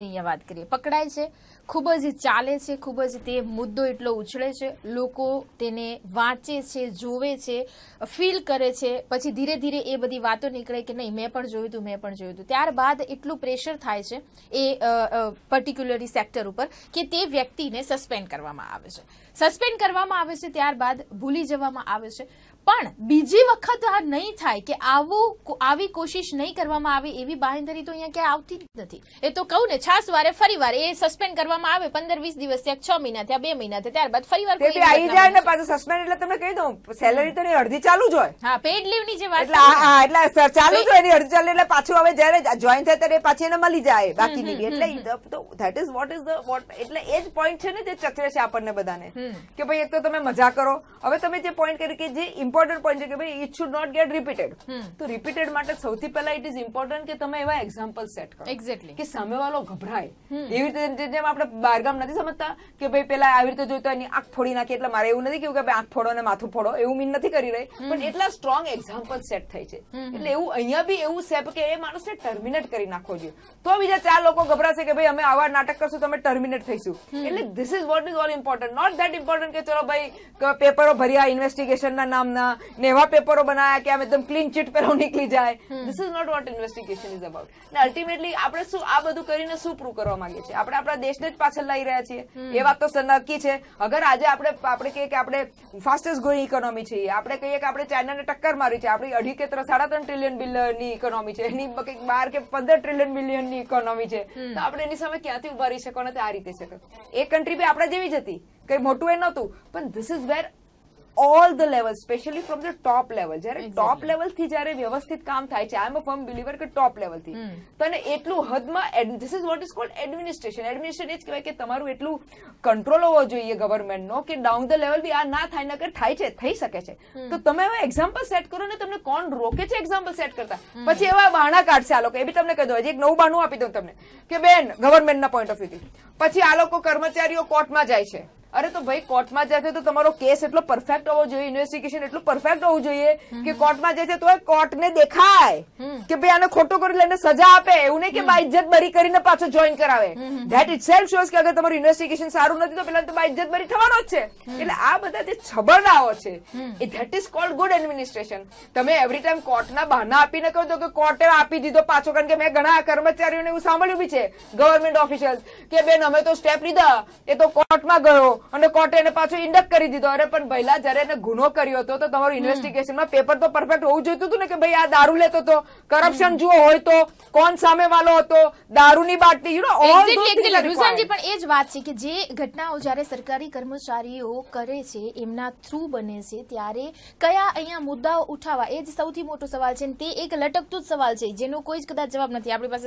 વાત કરીએ પકડાય છે ખૂબ જ ચાલે છે ખૂબ જ તે મુદ્દો એટલો ઉછળે છે લોકો તેને વાંચે છે જોવે છે ફીલ કરે છે પછી ધીરે ધીરે એ બધી વાતો નીકળે કે નહીં મેં પણ જોયું હતું મેં પણ જોયું હતું ત્યારબાદ એટલું પ્રેશર થાય છે એ પર્ટિક્યુલરી સેક્ટર ઉપર કે તે વ્યક્તિને સસ્પેન્ડ કરવામાં આવે છે ત્યારબાદ ભૂલી જવામાં આવે છે પણ બીજી વખત આ નહીં થાય કે આવી કોશિશ નહીં કરવામાં આવે એવી બાંહેધરી તો અહીંયા ક્યાંય આવતી જ નથી એ તો કહું ને છાસવારે ફરીવાર એ સસ્પેન્ડ કરવામાં આવે 15-20 દિવસ ત્યાં 6 મહિના ત્યાં 2 મહિના ત્યાં ત્યારબાદ ફરીવાર આવી જાય ને પાછું સસ્પેન્ડ એટલે તમને કહી દઉં સેલેરી તો એની અડધી ચાલુ જ હોય હા પેઇડ લીવ ની જે વાત એટલે ચાલુ જ હોય એની અડધી ચાલુ એટલે પાછું હવે જયારે જોઈન થાય ત્યારે પાછી એને મળી જાય બાકીની એટલે that is what is the એટલે એ જ પોઈન્ટ છે ને જે ચતરે છે આપણને બધાને કે ભાઈ એક તો તમે મજા કરો હવે તમે જે પોઈન્ટ કર્યું કે જે ઇમ્પોર્ટન્ટ પોઈન્ટ છે કે ભાઈ it should not get repeated તો રિપીટેડ માટે સૌથી પહેલા ઇટ ઇઝ ઇમ્પોર્ટન્ટ કે તમે એવા એક્ઝામ્પલ સેટ કરો એક્ઝેક્ટલી કે સામેવાળો ગભરાય એવી રીતે જેમ આપણે બહારગામ નથી સમજતા કે ભાઈ પેલા આવી રીતે જોઈતો એની આંખ ફોડી નાખી એટલે મારે એવું નથી કહ્યું કે ભાઈ આંખ ફોડો ને માથું ફોડો એવું મીન નથી કરી રહી પણ એટલા સ્ટ્રોંગ એક્ઝામ્પલ સેટ થાય છે એટલે એવું અહીંયા બી એવું સેપ કે એ માણસને ટર્મિનેટ કરી નાખવો જોઈએ તો બીજા 4 લોકો ગભરાશે કે ભાઈ અમે આવા નાટક કરશું તમે ટર્મિનેટ થઈશું એટલે this is what is all important not that important કે ચલો ભાઈ પેપરો ભર્યા ઇન્વેસ્ટિગેશનના નામના ને એવા પેપરો બનાવ્યા કે આમ એકદમ ક્લીન ચીટ પર નીકળી જાય this is not what investigation is about ને અલ્ટિમેટલી આપણે શું આ બધું કરીને શું પ્રૂવ કરવા માંગીએ છીએ આપણે આપણા દેશને જ પાછળ લઈ રહ્યા છીએ એ વાત તો નક્કી છે અગર આજે આપણે કહીએ કે આપણે ફાસ્ટેસ્ટ ગ્રોઈંગ ઇકોનોમી છીએ આપણે કહીએ કે આપણે ચાઇનાને ટક્કર મારી છે આપણી 2.5 કે 3.5 ટ્રિલિયન ઇકોનોમી છે એની 12 કે 15 ટ્રિલિયન ઇકોનોમી છે તો આપણે એની સામે ક્યાંથી ઉભા રહી શકો નથી આ રીતે છે એ કન્ટ્રી બી આપણા જેવી જ હતી કઈ મોટું એ નહોતું પણ this is where all the level specially from the top level જયારે ટોપ લેવલ થી જયારે વ્યવસ્થિત કામ થાય છે આઈ એમ અ ફર્મ બિલીવર કે ટોપ લેવલ થી તો એટલું હદમાં this is what is called administration એ જ કહેવાય કે તમારું એટલું કંટ્રોલ હોવો જોઈએ ગવર્મેન્ટનો કે ડાઉન ધ લેવલ બી આ ના થાય નકર થાય છે થઈ શકે છે તો તમે હવે એક્ઝામ્પલ સેટ કરો ને તમને કોણ રોકે છે એક્ઝામ્પલ સેટ કરતા પછી એવા બહાના કાઢશે આ લોકો એ બી તમને કહી દો એક નવું બહાનું આપી દઉં તમને કે બેન ગવર્મેન્ટના પોઈન્ટ ઓફ વ્યૂથી પછી આ લોકો કર્મચારીઓ કોર્ટમાં જાય છે અરે તો ભાઈ કોર્ટમાં જાય છે તો તમારો કેસ એટલો પરફેક્ટ હોવો જોઈએ ઇન્વેસ્ટિગેશન એટલું પરફેક્ટ હોવું જોઈએ કે કોર્ટમાં જાય છે તો કોર્ટને દેખાય કે ભાઈ આને ખોટો કરી લઈને સજા આપે એવું નહીં કે બાઇજ્જત બરી કરીને પાછો જોઈન કરાવે ધેટ ઇટસેલ્ફ શોઝ કે અગર તમારું ઇન્વેસ્ટિગેશન સારું નથી તો પેલા તો બાઇજ્જત બરી થવાનો જ છે એટલે આ બધા જે છબરડાઓ છે એ that is called good administration તમે એવરી ટાઈમ કોર્ટના બહાના આપીને કહો તો કે કોર્ટે આપી દીધો પાછો કારણ કે મેં ઘણા કર્મચારીઓને એવું સાંભળ્યું બી છે ગવર્મેન્ટ ઓફિશિયલ્સ કે બેન અમે તો સ્ટેપ લીધા એ તો કોર્ટમાં ગયો અને કોર્ટે એને પાછો ઇન્ડક્ટ કરી દીધો અરે પણ પહેલા જયારે એને ગુનો કર્યો હતો તો તમારું ઇન્વેસ્ટિગેશનમાં પેપર તો પરફેક્ટ હોવું જોઈતું હતું ને કે ભાઈ આ દારૂ લેતો હતો કરપ્શન જુઓ હોય તો કોણ સામે વાલો હતો દારૂની બાટલી યુ નો ઓલ રુઝાનજી પણ એ જ વાત છે કે જે ઘટનાઓ જયારે સરકારી કર્મચારીઓ કરે છે એમના થ્રુ બને છે ત્યારે કયા અહીંયા મુદ્દાઓ ઉઠાવવા એ જ સૌથી મોટો સવાલ છે તે એક લટકતું જ સવાલ છે જેનો કોઈ જ કદાચ જવાબ નથી આપણી પાસે